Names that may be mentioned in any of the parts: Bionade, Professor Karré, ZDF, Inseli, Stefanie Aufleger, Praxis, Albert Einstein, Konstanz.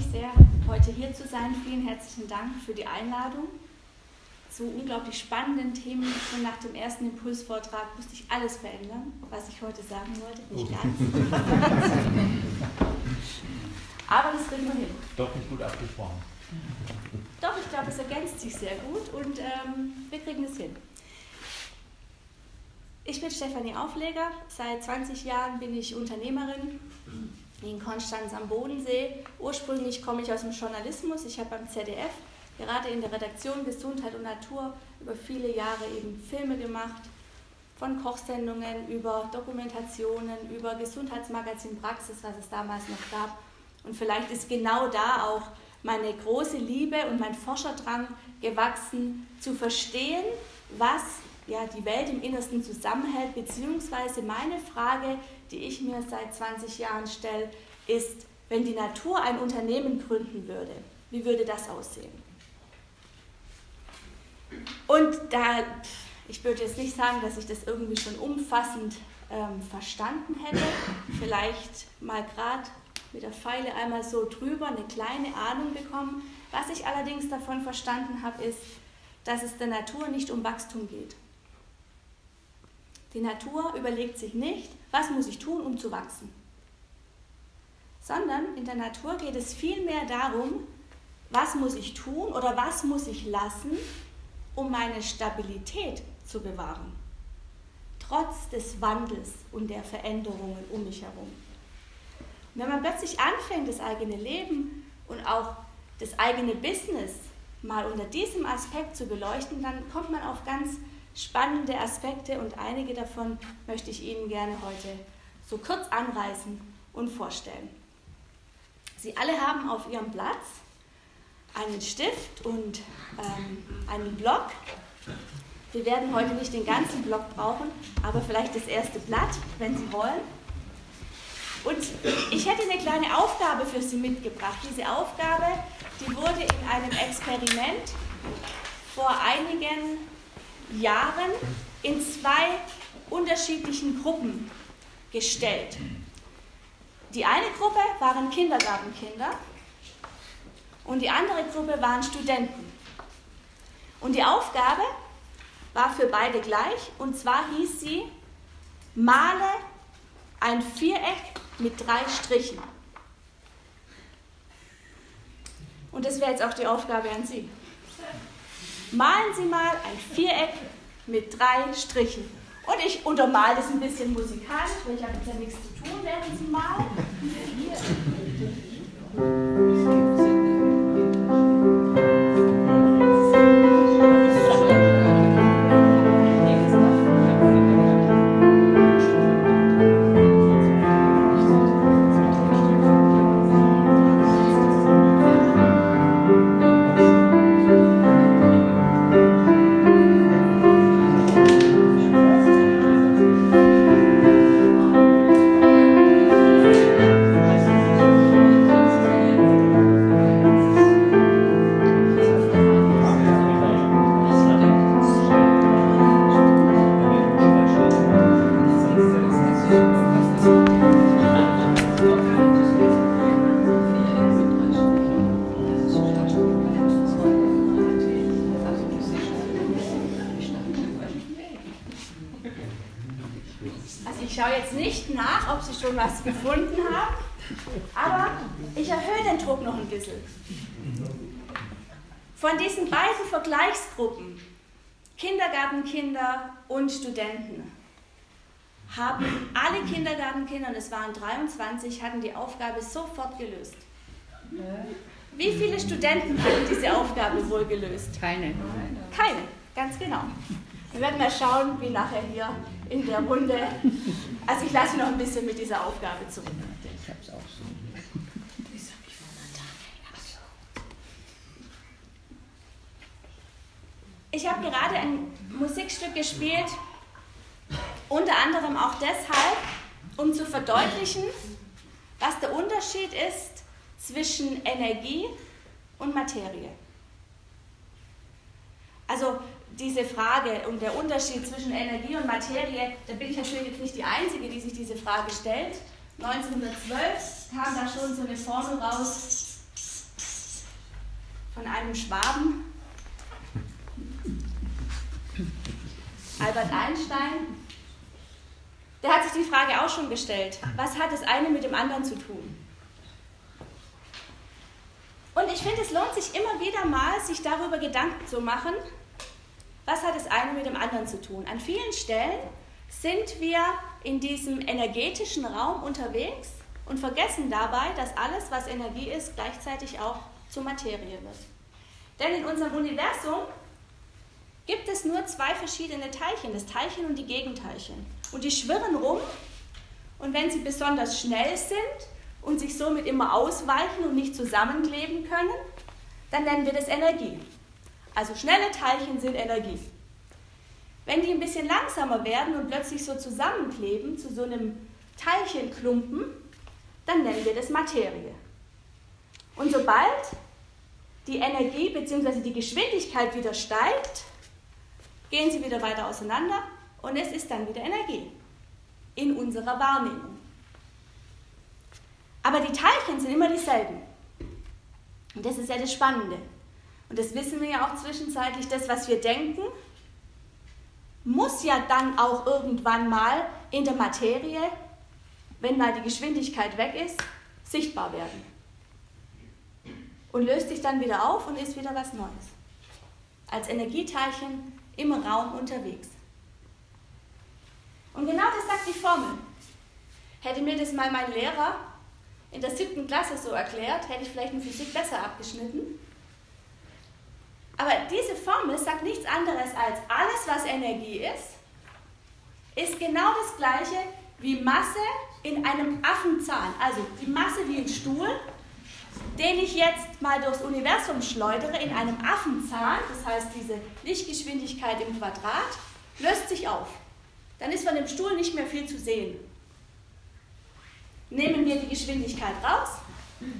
mich sehr, heute hier zu sein. Vielen herzlichen Dank für die Einladung zu unglaublich spannenden Themen. Schon nach dem ersten Impulsvortrag musste ich alles verändern, was ich heute sagen wollte. Nicht ganz. Aber das kriegen wir hin. Doch nicht gut abgesprochen. Doch, ich glaube, es ergänzt sich sehr gut und wir kriegen es hin. Ich bin Stefanie Aufleger, seit 20 Jahren bin ich Unternehmerin in Konstanz am Bodensee. Ursprünglich komme ich aus dem Journalismus, ich habe beim ZDF, gerade in der Redaktion Gesundheit und Natur, über viele Jahre eben Filme gemacht, von Kochsendungen über Dokumentationen, über Gesundheitsmagazin Praxis, was es damals noch gab. Und vielleicht ist genau da auch meine große Liebe und mein Forscherdrang gewachsen, zu verstehen, was ja die Welt im Innersten zusammenhält, beziehungsweise meine Frage, die ich mir seit 20 Jahren stelle, ist, wenn die Natur ein Unternehmen gründen würde, wie würde das aussehen? Und da, ich würde jetzt nicht sagen, dass ich das irgendwie schon umfassend verstanden hätte, vielleicht mal gerade mit der Pfeile einmal so drüber eine kleine Ahnung bekommen. Was ich allerdings davon verstanden habe, ist, dass es der Natur nicht um Wachstum geht. Die Natur überlegt sich nicht, was muss ich tun, um zu wachsen. Sondern in der Natur geht es vielmehr darum, was muss ich tun oder was muss ich lassen, um meine Stabilität zu bewahren. Trotz des Wandels und der Veränderungen um mich herum. Und wenn man plötzlich anfängt, das eigene Leben und auch das eigene Business mal unter diesem Aspekt zu beleuchten, dann kommt man auf ganz spannende Aspekte und einige davon möchte ich Ihnen gerne heute so kurz anreißen und vorstellen. Sie alle haben auf Ihrem Platz einen Stift und einen Block. Wir werden heute nicht den ganzen Block brauchen, aber vielleicht das erste Blatt, wenn Sie wollen. Und ich hätte eine kleine Aufgabe für Sie mitgebracht. Diese Aufgabe, die wurde in einem Experiment vor einigen Jahren in zwei unterschiedlichen Gruppen gestellt. Die eine Gruppe waren Kindergartenkinder und die andere Gruppe waren Studenten. Und die Aufgabe war für beide gleich, und zwar hieß sie: Male ein Viereck mit 3 Strichen. Und das wäre jetzt auch die Aufgabe an Sie. Malen Sie mal ein Viereck mit 3 Strichen. Und ich untermale das ein bisschen musikalisch, weil ich habe jetzt ja nichts zu tun, während Sie malen. Was gefunden haben, aber ich erhöhe den Druck noch ein bisschen. Von diesen beiden Vergleichsgruppen, Kindergartenkinder und Studenten, haben alle Kindergartenkinder, und es waren 23, hatten die Aufgabe sofort gelöst. Wie viele Studenten hatten diese Aufgabe wohl gelöst? Keine. Keine, ganz genau. Wir werden mal schauen, wie nachher hier in der Runde. Also ich lasse noch ein bisschen mit dieser Aufgabe zurück. Ich habe es auch so. Das habe ich von Natalia. Ich habe gerade ein Musikstück gespielt, unter anderem auch deshalb, um zu verdeutlichen, was der Unterschied ist zwischen Energie und Materie. Also diese Frage und der Unterschied zwischen Energie und Materie, da bin ich natürlich jetzt nicht die Einzige, die sich diese Frage stellt. 1912 kam da schon so eine Formel raus, von einem Schwaben, Albert Einstein. Der hat sich die Frage auch schon gestellt, was hat das eine mit dem anderen zu tun? Und ich finde, es lohnt sich immer wieder mal, sich darüber Gedanken zu machen, was hat das eine mit dem anderen zu tun? An vielen Stellen sind wir in diesem energetischen Raum unterwegs und vergessen dabei, dass alles, was Energie ist, gleichzeitig auch zur Materie wird. Denn in unserem Universum gibt es nur zwei verschiedene Teilchen, das Teilchen und die Gegenteilchen. Und die schwirren rum und wenn sie besonders schnell sind und sich somit immer ausweichen und nicht zusammenkleben können, dann nennen wir das Energie. Also schnelle Teilchen sind Energie. Wenn die ein bisschen langsamer werden und plötzlich so zusammenkleben zu so einem Teilchenklumpen, dann nennen wir das Materie. Und sobald die Energie bzw. die Geschwindigkeit wieder steigt, gehen sie wieder weiter auseinander und es ist dann wieder Energie in unserer Wahrnehmung. Aber die Teilchen sind immer dieselben. Und das ist ja das Spannende. Und das wissen wir ja auch zwischenzeitlich, das, was wir denken, muss ja dann auch irgendwann mal in der Materie, wenn mal die Geschwindigkeit weg ist, sichtbar werden. Und löst sich dann wieder auf und ist wieder was Neues. Als Energieteilchen im Raum unterwegs. Und genau das sagt die Formel. Hätte mir das mal mein Lehrer in der 7. Klasse so erklärt, hätte ich vielleicht in Physik besser abgeschnitten. Aber diese Formel sagt nichts anderes als, alles was Energie ist, ist genau das gleiche wie Masse in einem Affenzahn. Also die Masse wie ein Stuhl, den ich jetzt mal durchs Universum schleudere in einem Affenzahn, das heißt diese Lichtgeschwindigkeit im Quadrat, löst sich auf. Dann ist von dem Stuhl nicht mehr viel zu sehen. Nehmen wir die Geschwindigkeit raus,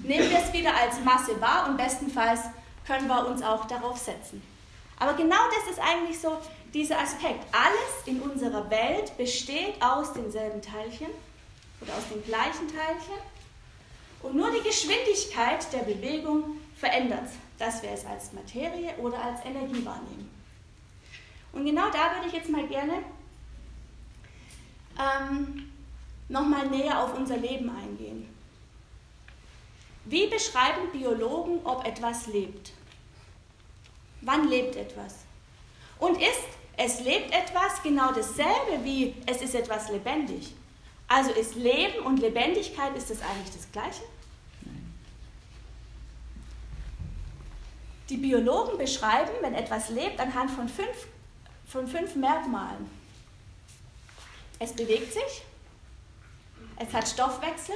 nehmen wir es wieder als Masse wahr und bestenfalls können wir uns auch darauf setzen. Aber genau das ist eigentlich so dieser Aspekt. Alles in unserer Welt besteht aus denselben Teilchen oder aus den gleichen Teilchen und nur die Geschwindigkeit der Bewegung verändert, dass wir es als Materie oder als Energie wahrnehmen. Und genau da würde ich jetzt mal gerne nochmal näher auf unser Leben eingehen. Wie beschreiben Biologen, ob etwas lebt? Wann lebt etwas? Und ist es lebt etwas genau dasselbe wie es ist etwas lebendig? Also ist Leben und Lebendigkeit, ist das eigentlich das Gleiche? Nein. Die Biologen beschreiben, wenn etwas lebt, anhand von fünf Merkmalen. Es bewegt sich, es hat Stoffwechsel,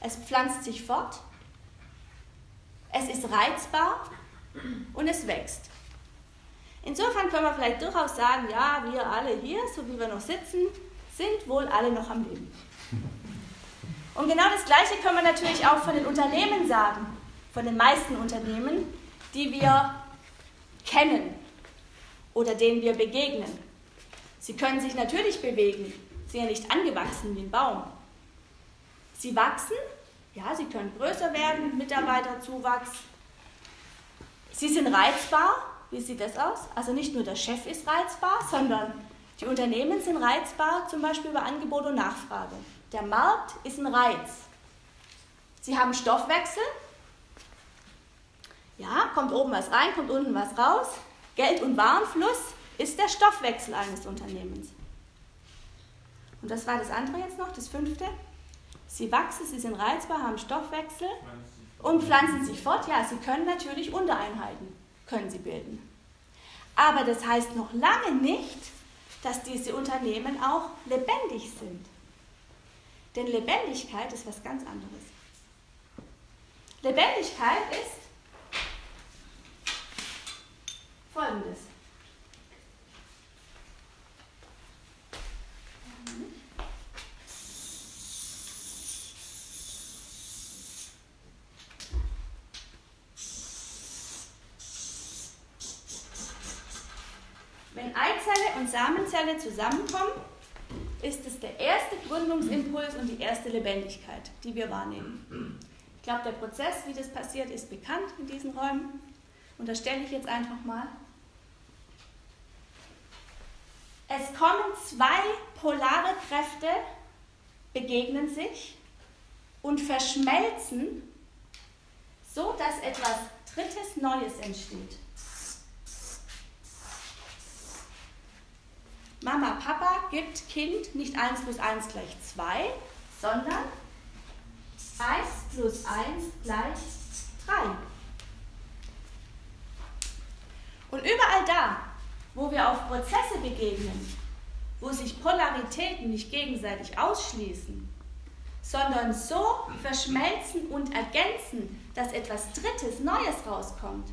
es pflanzt sich fort, es ist reizbar und es wächst. Insofern können wir vielleicht durchaus sagen, ja, wir alle hier, so wie wir noch sitzen, sind wohl alle noch am Leben. Und genau das Gleiche können wir natürlich auch von den Unternehmen sagen, von den meisten Unternehmen, die wir kennen oder denen wir begegnen. Sie können sich natürlich bewegen, sie sind ja nicht angewachsen wie ein Baum. Sie wachsen, ja, sie können größer werden, Mitarbeiterzuwachs. Sie sind reizbar, wie sieht das aus? Also nicht nur der Chef ist reizbar, sondern die Unternehmen sind reizbar, zum Beispiel über Angebot und Nachfrage. Der Markt ist ein Reiz. Sie haben Stoffwechsel, ja, kommt oben was rein, kommt unten was raus. Geld- und Warenfluss ist der Stoffwechsel eines Unternehmens. Und das war das andere jetzt noch, das 5. Sie wachsen, sie sind reizbar, haben Stoffwechsel und pflanzen sich fort. Ja, sie können natürlich Untereinheiten, können sie bilden. Aber das heißt noch lange nicht, dass diese Unternehmen auch lebendig sind. Denn Lebendigkeit ist was ganz anderes. Lebendigkeit ist Folgendes. Wenn Eizelle und Samenzelle zusammenkommen, ist es der erste Gründungsimpuls und die erste Lebendigkeit, die wir wahrnehmen. Ich glaube, der Prozess, wie das passiert, ist bekannt in diesen Räumen. Und da stelle ich jetzt einfach mal. Es kommen zwei polare Kräfte, begegnen sich und verschmelzen, so dass etwas Drittes Neues entsteht. Mama, Papa gibt Kind nicht 1 + 1 = 2, sondern 1 + 1 = 3. Und überall da, wo wir auf Prozesse begegnen, wo sich Polaritäten nicht gegenseitig ausschließen, sondern so verschmelzen und ergänzen, dass etwas Drittes, Neues rauskommt,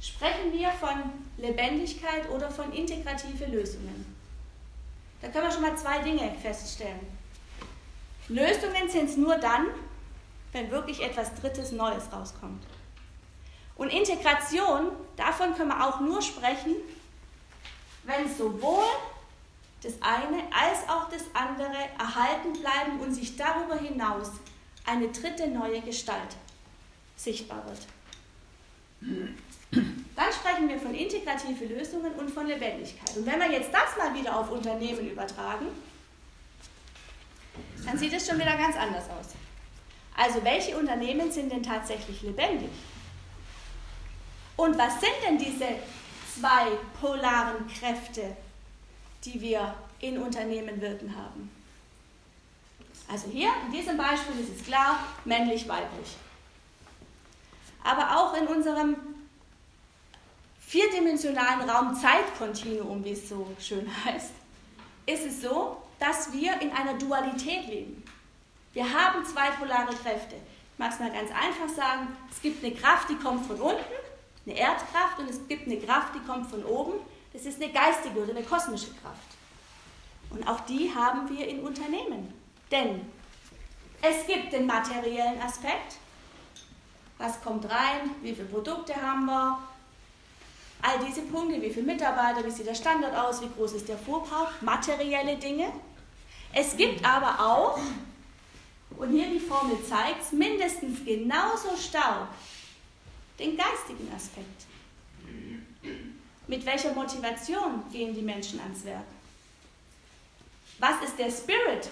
sprechen wir von Lebendigkeit oder von integrativen Lösungen. Da können wir schon mal zwei Dinge feststellen. Lösungen sind es nur dann, wenn wirklich etwas Drittes, Neues rauskommt. Und Integration, davon können wir auch nur sprechen, wenn sowohl das eine als auch das andere erhalten bleiben und sich darüber hinaus eine dritte neue Gestalt sichtbar wird. Dann sprechen wir von integrativen Lösungen und von Lebendigkeit. Und wenn wir jetzt das mal wieder auf Unternehmen übertragen, dann sieht es schon wieder ganz anders aus. Also welche Unternehmen sind denn tatsächlich lebendig? Und was sind denn diese zwei polaren Kräfte, die wir in Unternehmen wirken haben? Also hier in diesem Beispiel ist es klar, männlich-weiblich. Aber auch in unserem vierdimensionalen Raum-Zeit-Kontinuum, wie es so schön heißt, ist es so, dass wir in einer Dualität leben. Wir haben zwei polare Kräfte. Ich mag es mal ganz einfach sagen, es gibt eine Kraft, die kommt von unten, eine Erdkraft, und es gibt eine Kraft, die kommt von oben. Das ist eine geistige oder eine kosmische Kraft. Und auch die haben wir in Unternehmen. Denn es gibt den materiellen Aspekt. Was kommt rein? Wie viele Produkte haben wir? All diese Punkte, wie viele Mitarbeiter, wie sieht der Standort aus, wie groß ist der Vorbrauch? Materielle Dinge. Es gibt aber auch, und hier die Formel zeigt es, mindestens genauso stark den geistigen Aspekt. Mit welcher Motivation gehen die Menschen ans Werk? Was ist der Spirit,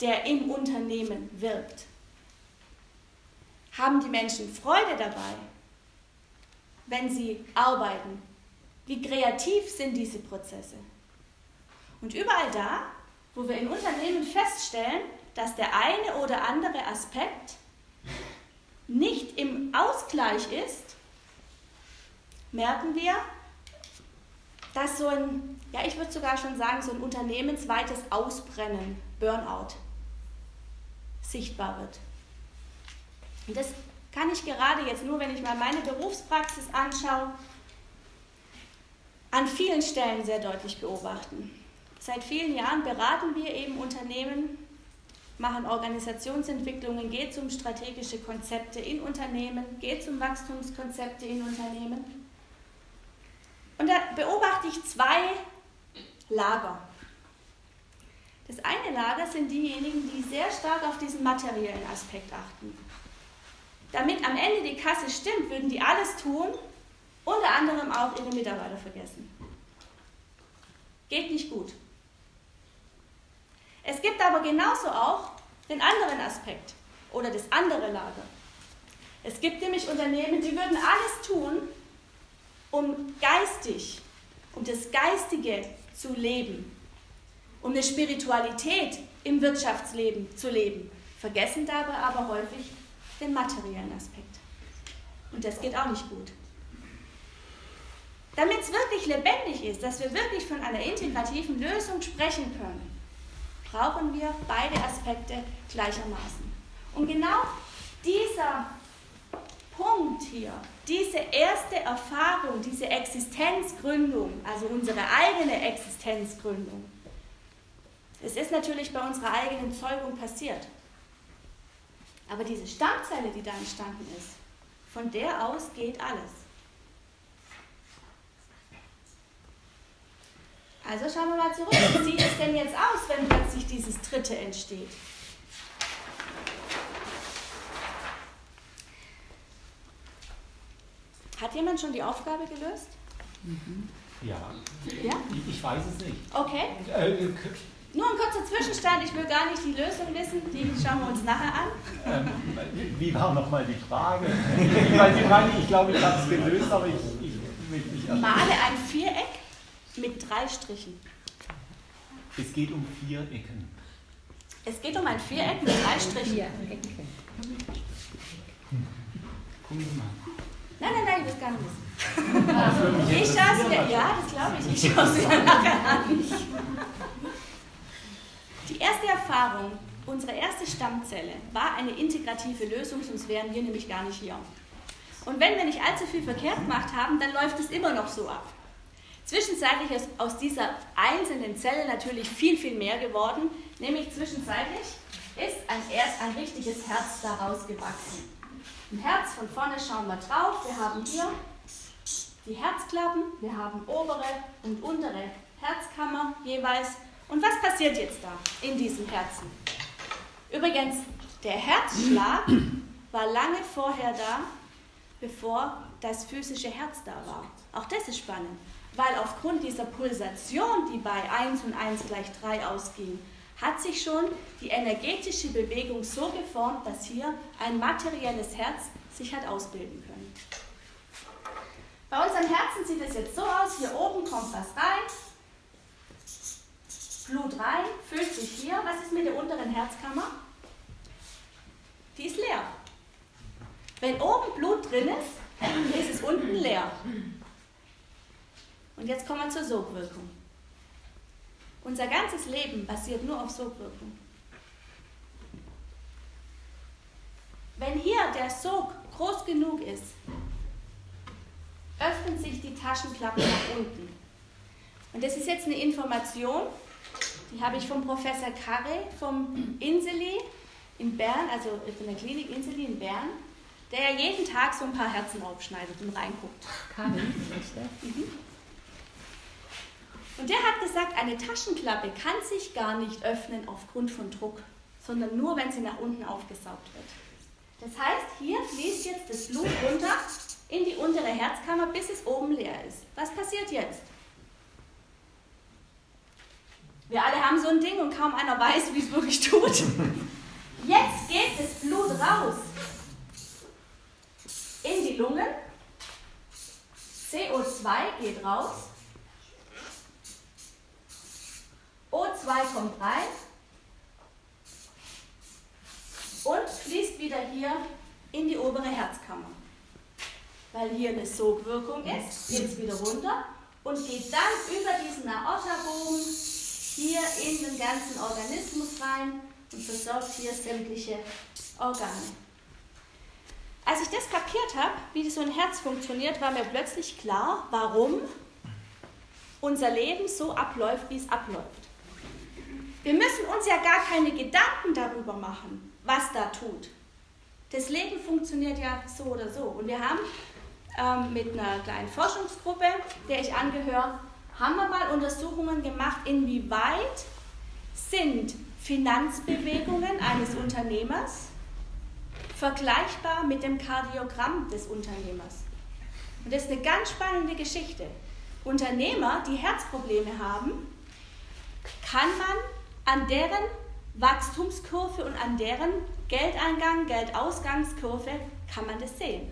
der im Unternehmen wirkt? Haben die Menschen Freude dabei, wenn sie arbeiten? Wie kreativ sind diese Prozesse? Und überall da, wo wir in Unternehmen feststellen, dass der eine oder andere Aspekt nicht im Ausgleich ist, merken wir, dass so ein, ja, ich würde sogar schon sagen, so ein unternehmensweites Ausbrennen, Burnout, sichtbar wird. Und das kann ich gerade jetzt nur, wenn ich mal meine Berufspraxis anschaue, an vielen Stellen sehr deutlich beobachten. Seit vielen Jahren beraten wir eben Unternehmen, machen Organisationsentwicklungen, geht um strategische Konzepte in Unternehmen, geht um Wachstumskonzepte in Unternehmen. Und da beobachte ich zwei Lager. Das eine Lager sind diejenigen, die sehr stark auf diesen materiellen Aspekt achten. Damit am Ende die Kasse stimmt, würden die alles tun, unter anderem auch ihre Mitarbeiter vergessen. Geht nicht gut. Es gibt aber genauso auch den anderen Aspekt oder das andere Lager. Es gibt nämlich Unternehmen, die würden alles tun, um das Geistige zu leben, um eine Spiritualität im Wirtschaftsleben zu leben, vergessen dabei aber häufig den materiellen Aspekt. Und das geht auch nicht gut. Damit es wirklich lebendig ist, dass wir wirklich von einer integrativen Lösung sprechen können, brauchen wir beide Aspekte gleichermaßen. Und genau dieser Punkt hier, diese erste Erfahrung, diese Existenzgründung, also unsere eigene Existenzgründung, es ist natürlich bei unserer eigenen Zeugung passiert. Aber diese Stammzelle, die da entstanden ist, von der aus geht alles. Also schauen wir mal zurück. Wie sieht es denn jetzt aus, wenn plötzlich dieses Dritte entsteht? Hat jemand schon die Aufgabe gelöst? Mhm. Ja. Ja? Ich weiß es nicht. Okay. Nur ein kurzer Zwischenstand, ich will gar nicht die Lösung wissen, die schauen wir uns nachher an. Wie war nochmal die Frage? Ich glaube, ich habe es gelöst, aber ich will nicht. Male ein Viereck mit 3 Strichen. Es geht um 4 Ecken. Es geht um ein Viereck mit 3 Strichen. 4 Ecken. Gucken Sie mal. Nein, ich will es gar nicht wissen. Ich schaue es mir, ja, das glaube ich, ich schaue es mir nachher an. Die erste Erfahrung, unsere erste Stammzelle, war eine integrative Lösung, sonst wären wir nämlich gar nicht hier. Und wenn wir nicht allzu viel verkehrt gemacht haben, dann läuft es immer noch so ab. Zwischenzeitlich ist aus dieser einzelnen Zelle natürlich viel, viel mehr geworden, nämlich zwischenzeitlich ist ein richtiges Herz daraus gewachsen. Ein Herz, von vorne schauen wir drauf, wir haben hier die Herzklappen, wir haben obere und untere Herzkammer jeweils. Und was passiert jetzt da in diesem Herzen? Übrigens, der Herzschlag war lange vorher da, bevor das physische Herz da war. Auch das ist spannend, weil aufgrund dieser Pulsation, die bei 1 und 1 gleich 3 ausging, hat sich schon die energetische Bewegung so geformt, dass hier ein materielles Herz sich hat ausbilden können. Bei unserem Herzen sieht es jetzt so aus, hier oben kommt was rein, Blut rein, füllt sich hier. Was ist mit der unteren Herzkammer? Die ist leer. Wenn oben Blut drin ist, ist es unten leer. Und jetzt kommen wir zur Sogwirkung. Unser ganzes Leben basiert nur auf Sogwirkung. Wenn hier der Sog groß genug ist, öffnen sich die Taschenklappen nach unten. Und das ist jetzt eine Information, die habe ich vom Professor Karré, vom Inseli in Bern, also von der Klinik Inseli in Bern, der ja jeden Tag so ein paar Herzen aufschneidet und reinguckt. Karré, ist der? Mhm. Und der hat gesagt, eine Taschenklappe kann sich gar nicht öffnen aufgrund von Druck, sondern nur, wenn sie nach unten aufgesaugt wird. Das heißt, hier fließt jetzt das Blut runter in die untere Herzkammer, bis es oben leer ist. Was passiert jetzt? Wir alle haben so ein Ding und kaum einer weiß, wie es wirklich tut. Jetzt geht das Blut raus in die Lungen. CO2 geht raus. O2 kommt rein. Und fließt wieder hier in die obere Herzkammer. Weil hier eine Sogwirkung ist, geht es wieder runter und geht dann über diesen Aortabogen hier in den ganzen Organismus rein und versorgt hier sämtliche Organe. Als ich das kapiert habe, wie so ein Herz funktioniert, war mir plötzlich klar, warum unser Leben so abläuft, wie es abläuft. Wir müssen uns ja gar keine Gedanken darüber machen, was da tut. Das Leben funktioniert ja so oder so. Und wir haben mit einer kleinen Forschungsgruppe, der ich angehöre, haben wir mal Untersuchungen gemacht, inwieweit sind Finanzbewegungen eines Unternehmers vergleichbar mit dem Kardiogramm des Unternehmers. Und das ist eine ganz spannende Geschichte. Unternehmer, die Herzprobleme haben, kann man an deren Wachstumskurve und an deren Geldeingang, Geldausgangskurve, kann man das sehen.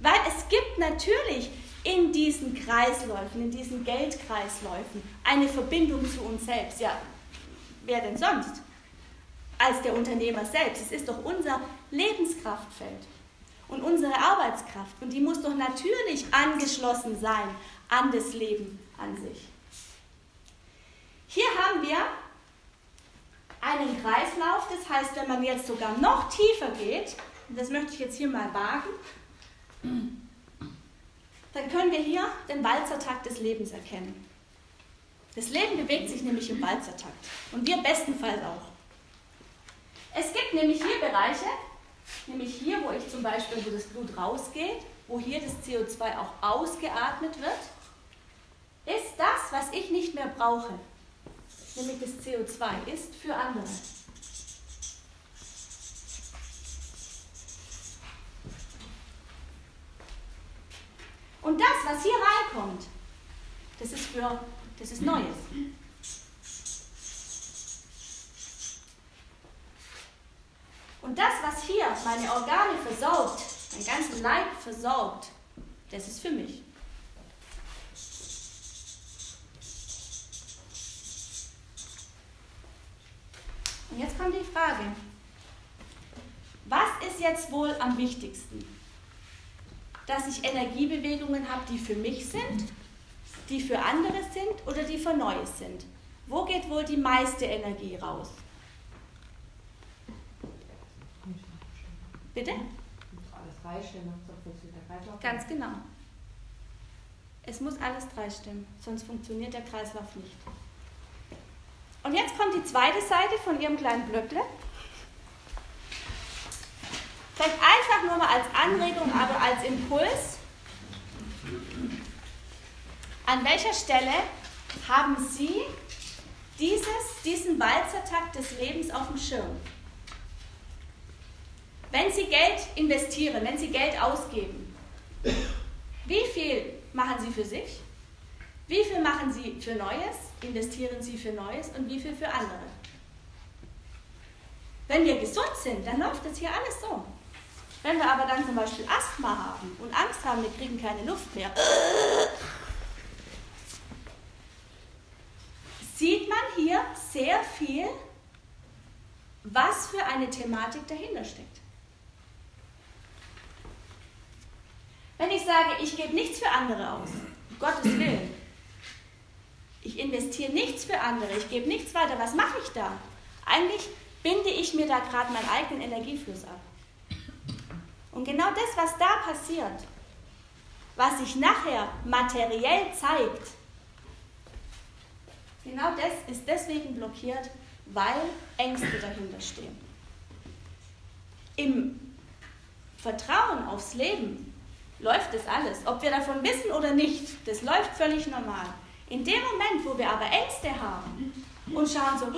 Weil es gibt natürlich in diesen Kreisläufen, in diesen Geldkreisläufen, eine Verbindung zu uns selbst. Ja, wer denn sonst als der Unternehmer selbst? Es ist doch unser Lebenskraftfeld und unsere Arbeitskraft. Und die muss doch natürlich angeschlossen sein an das Leben an sich. Hier haben wir einen Kreislauf. Das heißt, wenn man jetzt sogar noch tiefer geht, und das möchte ich jetzt hier mal wagen, dann können wir hier den Walzertakt des Lebens erkennen. Das Leben bewegt sich nämlich im Walzertakt und wir bestenfalls auch. Es gibt nämlich hier Bereiche, nämlich hier, wo ich zum Beispiel, wo das Blut rausgeht, wo hier das CO2 auch ausgeatmet wird, ist das, was ich nicht mehr brauche, nämlich das CO2 ist für andere. für, das ist Neues. Und das, was hier meine Organe versaugt, mein ganzen Leib versaugt, das ist für mich. Und jetzt kommt die Frage, was ist jetzt wohl am wichtigsten? Dass ich Energiebewegungen habe, die für mich sind, die für andere sind oder die für Neues sind? Wo geht wohl die meiste Energie raus? Bitte? Alles drei stimmen, sonst funktioniert der Kreislauf. Ganz genau. Es muss alles drei stimmen, sonst funktioniert der Kreislauf nicht. Und jetzt kommt die zweite Seite von Ihrem kleinen Blöckle. Vielleicht einfach nur mal als Anregung, aber als Impuls. An welcher Stelle haben Sie diesen Walzertakt des Lebens auf dem Schirm? Wenn Sie Geld investieren, wenn Sie Geld ausgeben, wie viel machen Sie für sich? Wie viel machen Sie für Neues? Investieren Sie für Neues und wie viel für andere? Wenn wir gesund sind, dann läuft das hier alles so. Wenn wir aber dann zum Beispiel Asthma haben und Angst haben, wir kriegen keine Luft mehr, sieht man hier sehr viel, was für eine Thematik dahinter steckt. Wenn ich sage, ich gebe nichts für andere aus, um Gottes Willen, ich investiere nichts für andere, ich gebe nichts weiter, was mache ich da? Eigentlich binde ich mir da gerade meinen eigenen Energiefluss ab. Und genau das, was da passiert, was sich nachher materiell zeigt, genau das ist deswegen blockiert, weil Ängste dahinter stehen. Im Vertrauen aufs Leben läuft das alles. Ob wir davon wissen oder nicht, das läuft völlig normal. In dem Moment, wo wir aber Ängste haben und schauen so,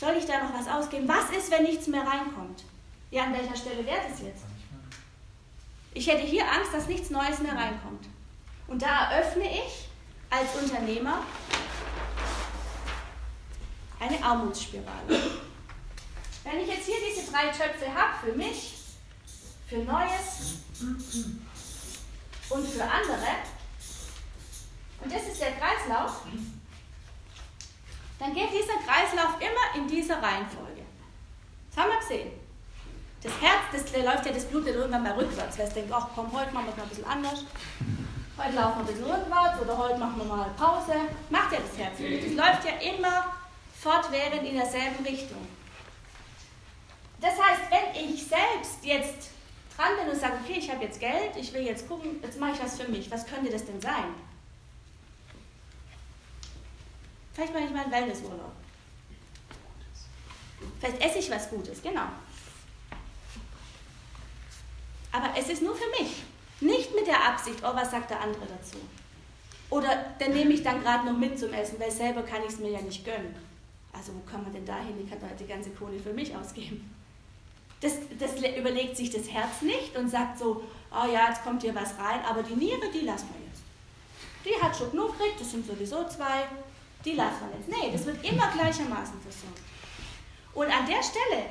soll ich da noch was ausgeben? Was ist, wenn nichts mehr reinkommt? Ja, an welcher Stelle wäre das jetzt? Ich hätte hier Angst, dass nichts Neues mehr reinkommt. Und da eröffne ich als Unternehmer eine Armutsspirale. Wenn ich jetzt hier diese drei Töpfe habe, für mich, für Neues und für andere, und das ist der Kreislauf, dann geht dieser Kreislauf immer in dieser Reihenfolge. Das haben wir gesehen. Das Herz, das läuft ja, das Blut dann irgendwann mal rückwärts, weil es denkt, ach komm, heute machen wir es mal ein bisschen anders. Heute laufen wir ein bisschen rückwärts oder heute machen wir mal Pause. Macht ja das Herz nicht. Das läuft ja immer fortwährend in derselben Richtung. Das heißt, wenn ich selbst jetzt dran bin und sage, okay, ich habe jetzt Geld, ich will jetzt gucken, jetzt mache ich was für mich. Was könnte das denn sein? Vielleicht mache ich mal einen Wellnessurlaub. Vielleicht esse ich was Gutes, genau. Aber es ist nur für mich. Nicht mit der Absicht, oh, was sagt der andere dazu? Oder dann nehme ich dann gerade noch mit zum Essen, weil selber kann ich es mir ja nicht gönnen. Also wo kann man denn da hin? Ich kann doch die ganze Kohle für mich ausgeben. Das überlegt sich das Herz nicht und sagt so, oh ja, jetzt kommt hier was rein, aber die Niere, die lassen wir jetzt. Die hat schon genug gekriegt, das sind sowieso zwei, die lassen wir jetzt. Nee, das wird immer gleichermaßen versorgt. Und an der Stelle,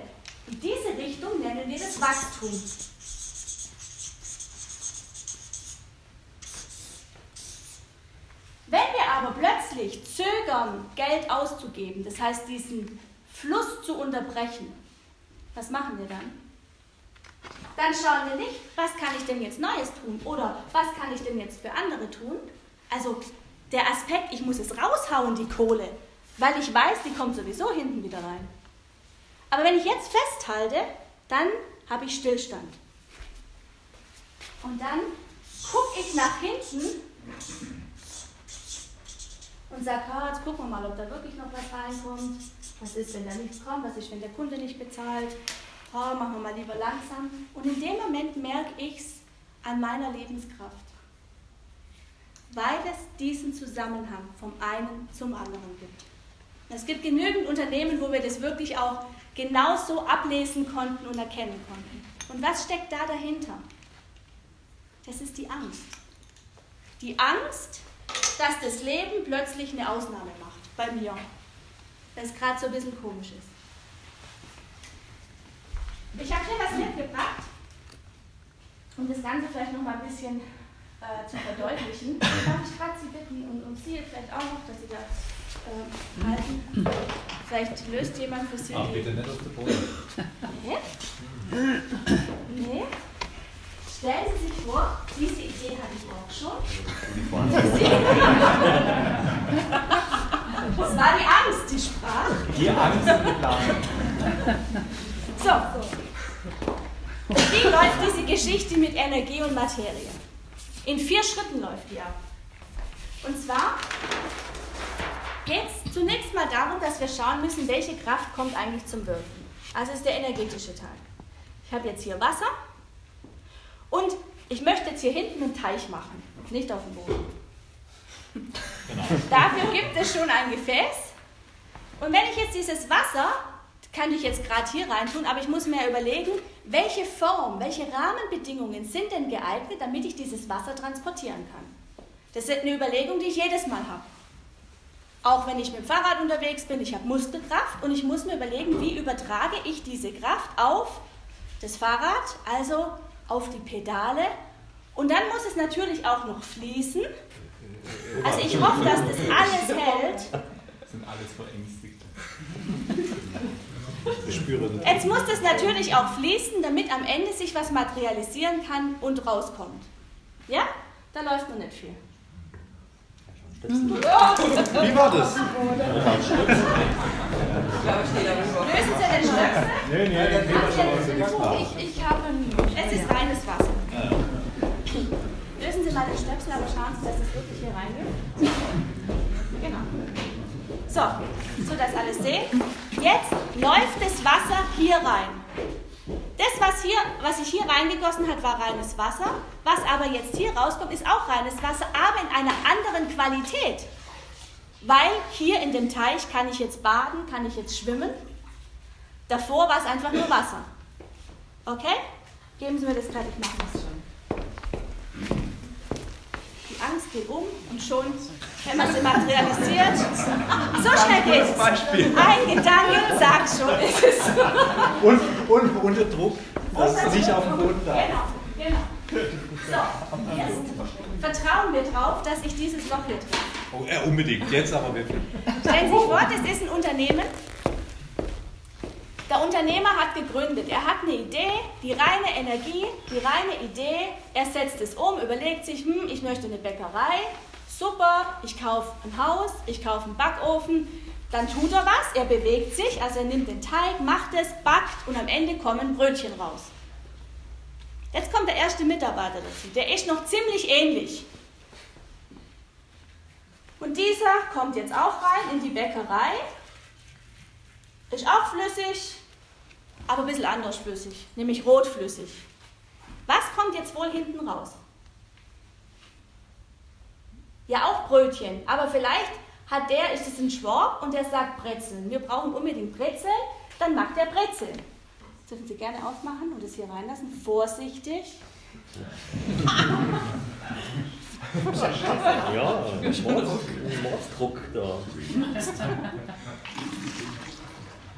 in diese Richtung nennen wir das Wachstum. Wenn wir aber plötzlich zögern, Geld auszugeben, das heißt diesen Fluss zu unterbrechen, was machen wir dann? Dann schauen wir nicht, was kann ich denn jetzt Neues tun oder was kann ich denn jetzt für andere tun. Also der Aspekt, ich muss es raushauen, die Kohle, weil ich weiß, die kommt sowieso hinten wieder rein. Aber wenn ich jetzt festhalte, dann habe ich Stillstand. Und dann gucke ich nach hinten und sage, oh, jetzt gucken wir mal, ob da wirklich noch was reinkommt. Was ist, wenn da nichts kommt? Was ist, wenn der Kunde nicht bezahlt? Oh, machen wir mal lieber langsam. Und in dem Moment merke ich es an meiner Lebenskraft. Weil es diesen Zusammenhang vom einen zum anderen gibt. Es gibt genügend Unternehmen, wo wir das wirklich auch genauso ablesen konnten und erkennen konnten. Und was steckt da dahinter? Das ist die Angst. Die Angst, dass das Leben plötzlich eine Ausnahme macht, bei mir. Weil es gerade so ein bisschen komisch ist. Ich habe hier was mitgebracht, um das Ganze vielleicht noch mal ein bisschen zu verdeutlichen. Darf ich gerade Sie bitten und Sie vielleicht auch noch, dass Sie das halten? Vielleicht löst jemand für Sie. Ach, bitte nicht auf den Boden. Nee? Nee? Stellen Sie sich vor, diese Idee hatte ich auch schon. Das war die Angst, die sprach. Die Angst im So. Wie läuft diese Geschichte mit Energie und Materie? In 4 Schritten läuft die ab. Und zwar geht es zunächst mal darum, dass wir schauen müssen, welche Kraft kommt eigentlich zum Wirken. Also ist der energetische Teil. Ich habe jetzt hier Wasser. Und ich möchte jetzt hier hinten einen Teich machen, nicht auf dem Boden. Genau. Dafür gibt es schon ein Gefäß. Und wenn ich jetzt dieses Wasser, kann ich jetzt gerade hier rein tun, aber ich muss mir überlegen, welche Form, welche Rahmenbedingungen sind denn geeignet, damit ich dieses Wasser transportieren kann. Das ist eine Überlegung, die ich jedes Mal habe. Auch wenn ich mit dem Fahrrad unterwegs bin, ich habe Muskelkraft und ich muss mir überlegen, wie übertrage ich diese Kraft auf das Fahrrad, also auf die Pedale, und dann muss es natürlich auch noch fließen. Also ich hoffe, dass das alles hält. Das sind alles verängstigt. Ich spüre das. Jetzt muss das natürlich auch fließen, damit am Ende sich was materialisieren kann und rauskommt. Ja? Da läuft noch nicht viel. Wie war das? Lösen Sie den Stöpsel? Nee, ich habe es ist reines Wasser. Lösen Sie mal den Stöpsel, aber schauen Sie, dass es wirklich hier rein will. Genau. So dass alles sehen. Jetzt läuft das Wasser hier rein. Das, was ich hier reingegossen habe, war reines Wasser. Was aber jetzt hier rauskommt, ist auch reines Wasser, aber in einer anderen Qualität. Weil hier in dem Teich kann ich jetzt baden, kann ich jetzt schwimmen. Davor war es einfach nur Wasser. Okay? Geben Sie mir das gerade, ich mache das schon. Die Angst geht um und schon, wenn man sie materialisiert, so schnell geht es. Ein Gedanke sagt schon, ist es. Und unter Druck, dass nicht auf dem Boden da. Genau. So, jetzt vertrauen wir drauf, dass ich dieses Loch hier treffe. Oh, unbedingt, jetzt aber wirklich. Stellen Sie sich vor, das ist ein Unternehmen. Der Unternehmer hat gegründet, er hat eine Idee, die reine Energie, die reine Idee, er setzt es um, überlegt sich, ich möchte eine Bäckerei, super, ich kaufe ein Haus, ich kaufe einen Backofen, dann tut er was, er bewegt sich, also er nimmt den Teig, macht es, backt und am Ende kommen Brötchen raus. Jetzt kommt der erste Mitarbeiter dazu, der ist noch ziemlich ähnlich. Und dieser kommt jetzt auch rein in die Bäckerei, ist auch flüssig, aber ein bisschen anders flüssig, nämlich rotflüssig. Was kommt jetzt wohl hinten raus? Ja, auch Brötchen, aber vielleicht ist es ein Schwab und der sagt Brezeln. Wir brauchen unbedingt Brezeln, dann mag der Brezeln. Das dürfen Sie gerne aufmachen und es hier reinlassen. Vorsichtig. Ja, Mordsdruck da.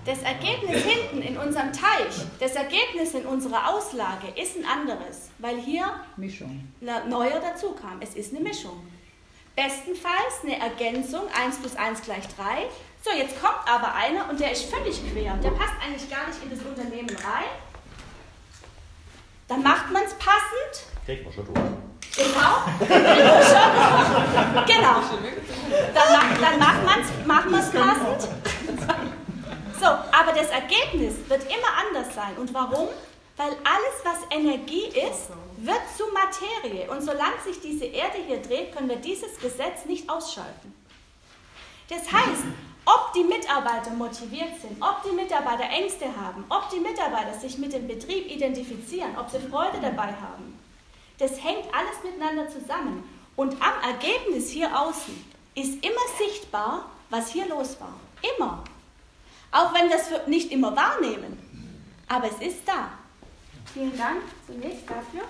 Das Ergebnis hinten in unserem Teich, das Ergebnis in unserer Auslage ist ein anderes, weil hier ein neuer dazu kam. Es ist eine Mischung. Bestenfalls eine Ergänzung, 1 + 1 = 3. So, jetzt kommt aber einer und der ist völlig quer. Der passt eigentlich gar nicht in das Unternehmen rein. Dann macht man es passend. Kriegt man schon durch. Genau. Genau. Dann macht man es passend. So, aber das Ergebnis wird immer anders sein. Und warum? Weil alles, was Energie ist, wird zu Materie. Und solange sich diese Erde hier dreht, können wir dieses Gesetz nicht ausschalten. Das heißt, ob die Mitarbeiter motiviert sind, ob die Mitarbeiter Ängste haben, ob die Mitarbeiter sich mit dem Betrieb identifizieren, ob sie Freude dabei haben, das hängt alles miteinander zusammen. Und am Ergebnis hier außen ist immer sichtbar, was hier los war. Immer. Auch wenn wir es nicht immer wahrnehmen. Aber es ist da. Vielen Dank zunächst dafür.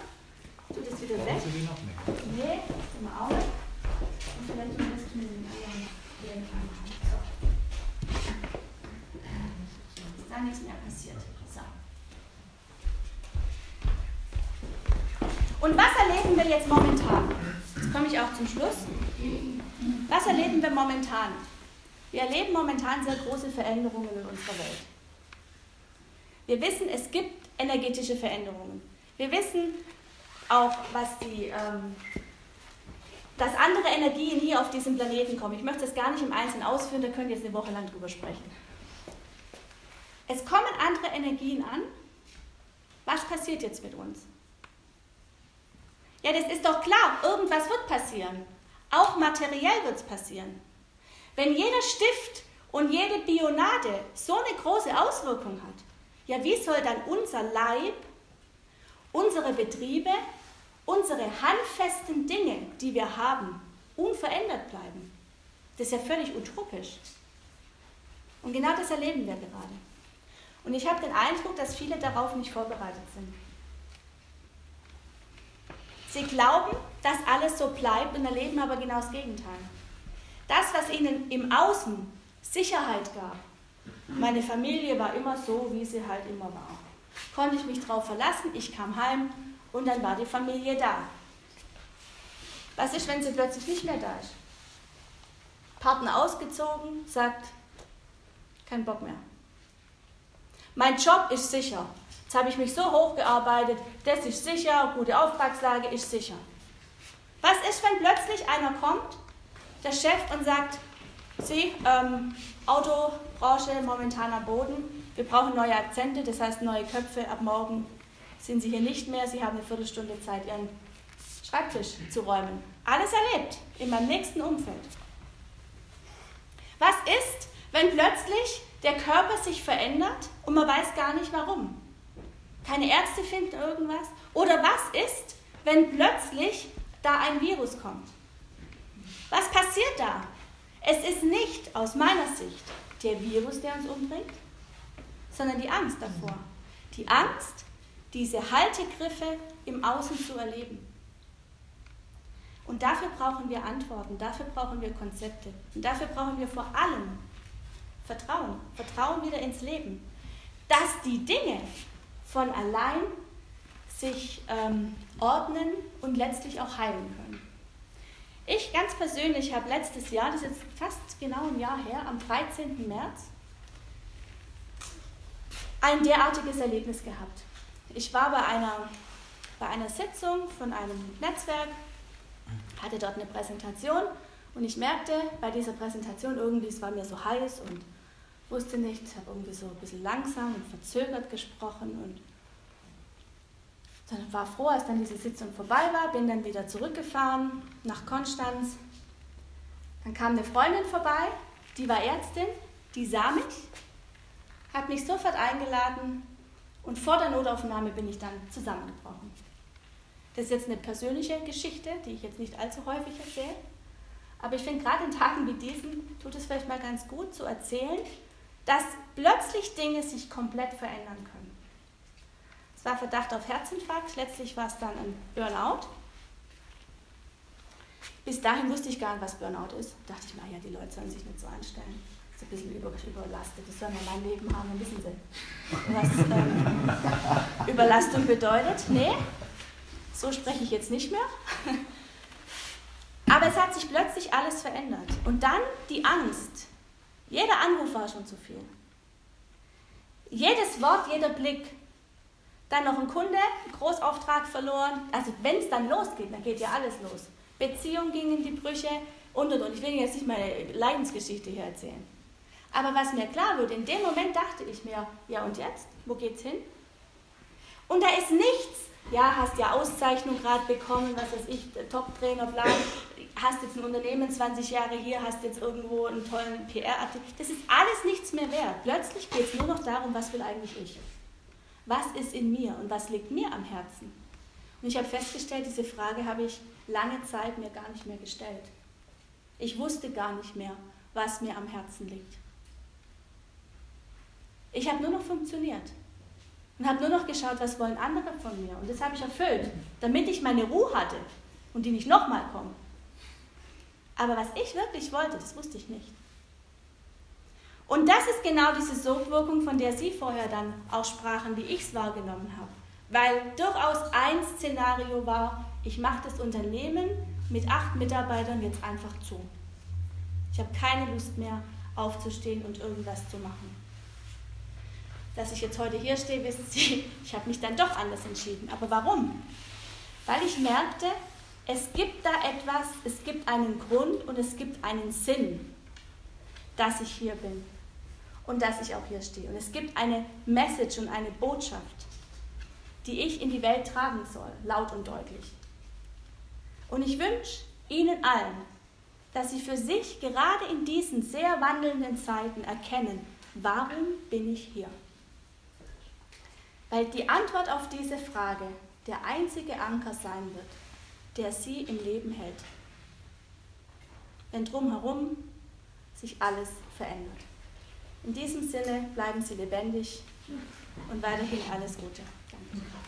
Tut es wieder weg. Nee, das sind wir auch nicht. Ist da nichts mehr passiert. So. Und was erleben wir jetzt momentan? Jetzt komme ich auch zum Schluss. Was erleben wir momentan? Wir erleben momentan sehr große Veränderungen in unserer Welt. Wir wissen, es gibt energetische Veränderungen. Wir wissen auch, dass andere Energien hier auf diesem Planeten kommen. Ich möchte das gar nicht im Einzelnen ausführen, da könnt ihr jetzt eine Woche lang drüber sprechen. Es kommen andere Energien an. Was passiert jetzt mit uns? Ja, das ist doch klar, irgendwas wird passieren. Auch materiell wird es passieren. Wenn jeder Stift und jede Bionade so eine große Auswirkung hat, ja, wie soll dann unser Leib, unsere Betriebe, unsere handfesten Dinge, die wir haben, unverändert bleiben? Das ist ja völlig utopisch. Und genau das erleben wir gerade. Und ich habe den Eindruck, dass viele darauf nicht vorbereitet sind. Sie glauben, dass alles so bleibt und erleben aber genau das Gegenteil. Das, was ihnen im Außen Sicherheit gab, meine Familie war immer so, wie sie halt immer war. Konnte ich mich drauf verlassen, ich kam heim und dann war die Familie da. Was ist, wenn sie plötzlich nicht mehr da ist? Partner ausgezogen, sagt, kein Bock mehr. Mein Job ist sicher. Jetzt habe ich mich so hochgearbeitet, das ist sicher, gute Auftragslage ist sicher. Was ist, wenn plötzlich einer kommt, der Chef, und sagt, Sie, Autobranche momentan am Boden, wir brauchen neue Akzente, das heißt neue Köpfe, ab morgen sind Sie hier nicht mehr, Sie haben eine Viertelstunde Zeit, Ihren Schreibtisch zu räumen. Alles erlebt, in meinem nächsten Umfeld. Was ist, wenn plötzlich der Körper sich verändert und man weiß gar nicht warum? Keine Ärzte finden irgendwas? Oder was ist, wenn plötzlich da ein Virus kommt? Was passiert da? Es ist nicht, aus meiner Sicht, der Virus, der uns umbringt, sondern die Angst davor. Die Angst, diese Haltegriffe im Außen zu erleben. Und dafür brauchen wir Antworten, dafür brauchen wir Konzepte. Und dafür brauchen wir vor allem Vertrauen. Vertrauen wieder ins Leben. Dass die Dinge von allein sich ordnen und letztlich auch heilen können. Ich ganz persönlich habe letztes Jahr, das ist jetzt fast genau ein Jahr her, am 13. März, ein derartiges Erlebnis gehabt. Ich war bei einer Sitzung von einem Netzwerk, hatte dort eine Präsentation und ich merkte bei dieser Präsentation irgendwie, es war mir so heiß und wusste nicht, habe irgendwie so ein bisschen langsam und verzögert gesprochen und dann war froh, als dann diese Sitzung vorbei war, bin dann wieder zurückgefahren nach Konstanz. Dann kam eine Freundin vorbei, die war Ärztin, die sah mich, hat mich sofort eingeladen und vor der Notaufnahme bin ich dann zusammengebrochen. Das ist jetzt eine persönliche Geschichte, die ich jetzt nicht allzu häufig erzähle, aber ich finde, gerade in Tagen wie diesen tut es vielleicht mal ganz gut zu erzählen, dass plötzlich Dinge sich komplett verändern können. Es war Verdacht auf Herzinfarkt, letztlich war es dann ein Burnout. Bis dahin wusste ich gar nicht, was Burnout ist. Da dachte ich mir, ja, die Leute sollen sich nicht so anstellen. Das ist ein bisschen überlastet, das sollen ja mein Leben haben, dann wissen sie, was Überlastung bedeutet. Nee, so spreche ich jetzt nicht mehr. Aber es hat sich plötzlich alles verändert. Und dann die Angst. Jeder Anruf war schon zu viel. Jedes Wort, jeder Blick. Dann noch ein Kunde, Großauftrag verloren. Also wenn es dann losgeht, dann geht ja alles los. Beziehungen gingen in die Brüche und. Ich will jetzt nicht meine Leidensgeschichte hier erzählen. Aber was mir klar wird, in dem Moment dachte ich mir, ja und jetzt? Wo geht's hin? Und da ist nichts. Ja, hast ja Auszeichnung gerade bekommen, was weiß ich, Top-Trainer, bla. Hast jetzt ein Unternehmen 20 Jahre hier, hast jetzt irgendwo einen tollen PR-Artikel. Das ist alles nichts mehr wert. Plötzlich geht es nur noch darum, was will eigentlich ich? Was ist in mir und was liegt mir am Herzen? Und ich habe festgestellt, diese Frage habe ich lange Zeit mir gar nicht mehr gestellt. Ich wusste gar nicht mehr, was mir am Herzen liegt. Ich habe nur noch funktioniert und habe nur noch geschaut, was wollen andere von mir. Und das habe ich erfüllt, damit ich meine Ruhe hatte und die nicht nochmal kommen. Aber was ich wirklich wollte, das wusste ich nicht. Und das ist genau diese Sogwirkung, von der Sie vorher dann auch sprachen, wie ich es wahrgenommen habe. Weil durchaus ein Szenario war, ich mache das Unternehmen mit 8 Mitarbeitern jetzt einfach zu. Ich habe keine Lust mehr aufzustehen und irgendwas zu machen. Dass ich jetzt heute hier stehe, wissen Sie, ich habe mich dann doch anders entschieden. Aber warum? Weil ich merkte, es gibt da etwas, es gibt einen Grund und es gibt einen Sinn, dass ich hier bin und dass ich auch hier stehe. Und es gibt eine Message und eine Botschaft, die ich in die Welt tragen soll, laut und deutlich. Und ich wünsche Ihnen allen, dass Sie für sich gerade in diesen sehr wandelnden Zeiten erkennen, warum bin ich hier? Weil die Antwort auf diese Frage der einzige Anker sein wird, der Sie im Leben hält, wenn drumherum sich alles verändert. In diesem Sinne bleiben Sie lebendig und weiterhin alles Gute. Danke.